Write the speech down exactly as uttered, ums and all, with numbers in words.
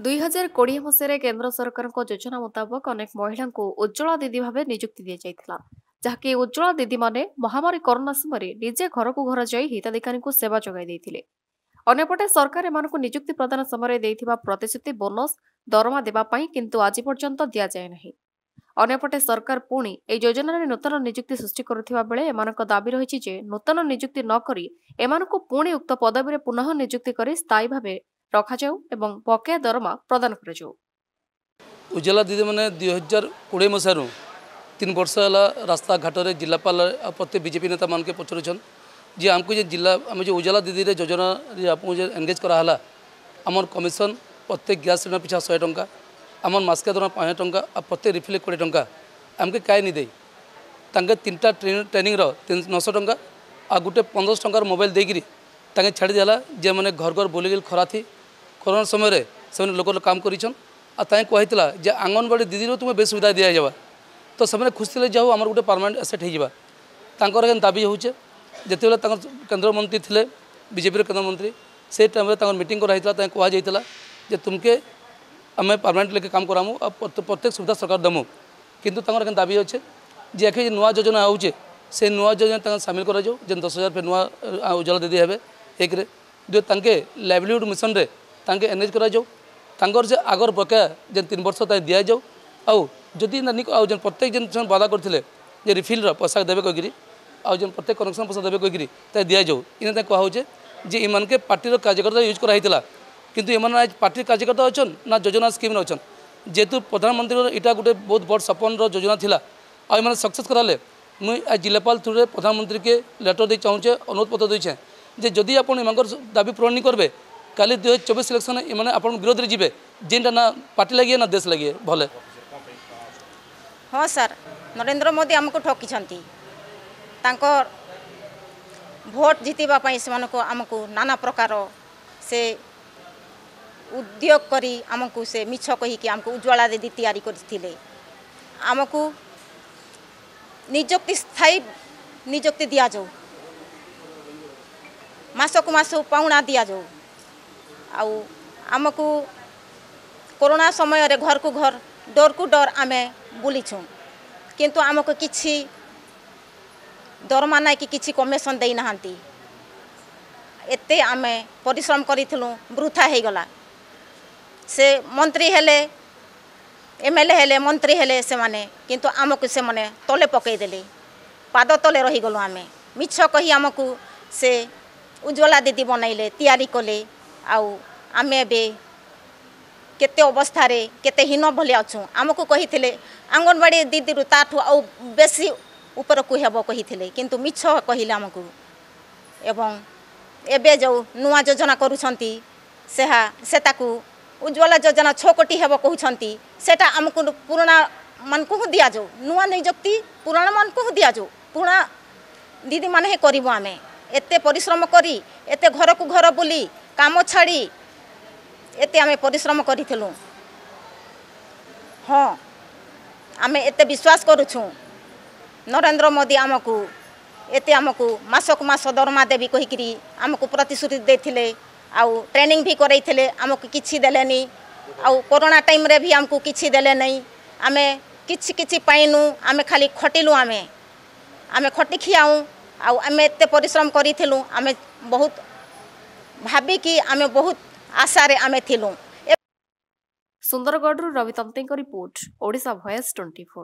दुई हजार कोड़े मसीह केन्द्र सरकार योजना मुताबक अनेक महिला उज्ज्वला दीदी भाव नियुक्ति दी जाइथिला। जहाँकि उज्ज्वला दीदी माने महामारी कोरोना समय निजे घर को घर जाई हिताधिकारी को सेवा जगाई देथिले। अन्यपटे सरकार एमानकु नियुक्ति प्रदान समय देथिबा प्रतिश्रुति बोनस दरमा देबा पई किंतु आज पर्यंत दिया जाय नाही। अन्यपटे सरकार पुणी ए योजना रे नूतन नियुक्ति सृष्टि करथिबा बेले एमानक दाबी रहिछि जे नूतन नियुक्ति न करी एमानकु पुणी उक्त पदवी रे पुनः नियुक्ति करी स्थायी भाव रखा जाऊ एवं बकेया दरमा प्रदान करा जाऊ। उज्ज्वला दीदी माने दो हजार बीस मसारू तीन वर्ष है रास्ता घाटर जिलापाल प्रत्येक बीजेपी नेता मान के पचरुन जी आमको जे जिला आम जो उजाला दीदी रे योजना रे आपको जे एंगेज कराला आमर कमिशन प्रत्येक गैस सिलेंडर पिछा सौ टंका आमर मास्क दर पाँच टंका आ प्रत्येक रिफिल कोड़े टंका आमके कहीं नहीं दे तीन टा ट्रेन ट्रेनिंग तीन नौश टंका आ गोटे पंद्रह टंकार मोबाइल देकर ताके छाड़ दिया जे मैंने घर घर बोल खरा थी कोरोना समय से लोकर काम करें कहला जे आंगनबाड़ी दीदी तुम्हें बे सुविधा दि जावा तो से खुश थे जाओ आम गोटे परमानेंट एसेट हो दाबी होचे जिते बेले केन्द्रमंत्री थे बीजेपी केन्द्रमंत्री से टाइम में मीटिंग कराई कहला तुमके आम परमानेंट लेके काम करामु प्रत्येक सुविधा सरकार दमु किंतु कि दाबी अच्छे जी आखिर नुआ योजना आऊे से नुआ योजना सामिल कर दस हजार फिर नुआ उजाला दीदी हे एक लाइवलीहुड मिशन में एनगेज कर आगर बकाया जेन तीन वर्ष तक दि जाऊ आउ जदि नानी आज प्रत्येक जन बाधा करते रिफिल्र पैसा देवे कहीकि आज प्रत्येक कनेक्शन पैसा देवे कहीकि दि जाऊ इन कहे जे इमान के पार्टी कार्यकर्ता यूज कराइला किंतु एम आज पार्टी कार्यकर्ता अच्छा ना योजना स्कीम अच्छा जेहेतु प्रधानमंत्री इटा गोटे बहुत बड़ सपन रोजना था आने सक्सेस कराले मुई आज जिलापाल थ्रुए प्रधानमंत्री के लेटर दे चाहूँचे अनुरोध पत्र देचे जे जदि आप दाबी पूरण नहीं करेंगे काली दुई हजार चौबीस इलेक्शन इन्हें आप विरोध में जी जेनटा ना पार्टी लगे ना देश लगे भले। हाँ सर नरेंद्र मोदी आमको ठकी भोट जितवाई से आमको नाना प्रकार से उद्योग करी आमको से मिछ कहीकि आमको उज्ज्वला दीदी तैयारी करथिले आमको नियुक्ति स्थायी नियुक्ति दि जाऊ मासकु मास पाउना दि जाऊ आउ आमको कोरोना समय रे घर को घर डर को डर आमे बुली छुं किंतु आमको किसी दरमा ना कि किसी कमिशन दे नहांती एते आमे परिश्रम करिथलु वृथा हे गला से मंत्री हेले एमएलए हेले मंत्री हेले से माने किंतु आमको से माने तले पकई देले पाद तले रही गलो आमे मिछ कही आमको से उज्ज्वला दीदी बनइले तैयारी कले आउ आमे बे केते अवस्था रे केते हीन भले अछू आमको कही थिले आंगनबाड़ी दीदी रु ताठू आउ बेसी ऊपर को हेबो कही थिले किंतु मिछ कहिला आमको एवं एबे जो नुआ योजना करूछंती सेहा सेताकू उज्ज्वला योजना छह कोटी हेबो कहउछंती सेटा आमको पुराना मानकू दिया जाऊ नुआ नियुक्ति पुराना मानकू दिया जाऊ पुराना दीदी माने करबो आमे एते परिश्रम करी एते घर को घर बोली काम छाड़ी एते आमे परिश्रम करूँ। हाँ आमे एते विश्वास करूँ नरेंद्र मोदी आमको एते आमको मासक मास दरमा देवी कहीकि आमको प्रतिश्रुति देथिले आउ ट्रेनिंग भी करइथिले आमको किछि देलेनी आउ कोरोना टाइम रे भी आमको किछि देले नहीं आमे किछि किछि पाइनु आमे खाली खटिलु आमे आमे खटि खियाऊ आउ आमे एते परिश्रम करिथिलु आमे बहुत भाबी कि आमे बहुत आशारे आमे थिलु। सुंदरगढ़ रवितंती रिपोर्ट ओडिशा वॉइस चौबीस।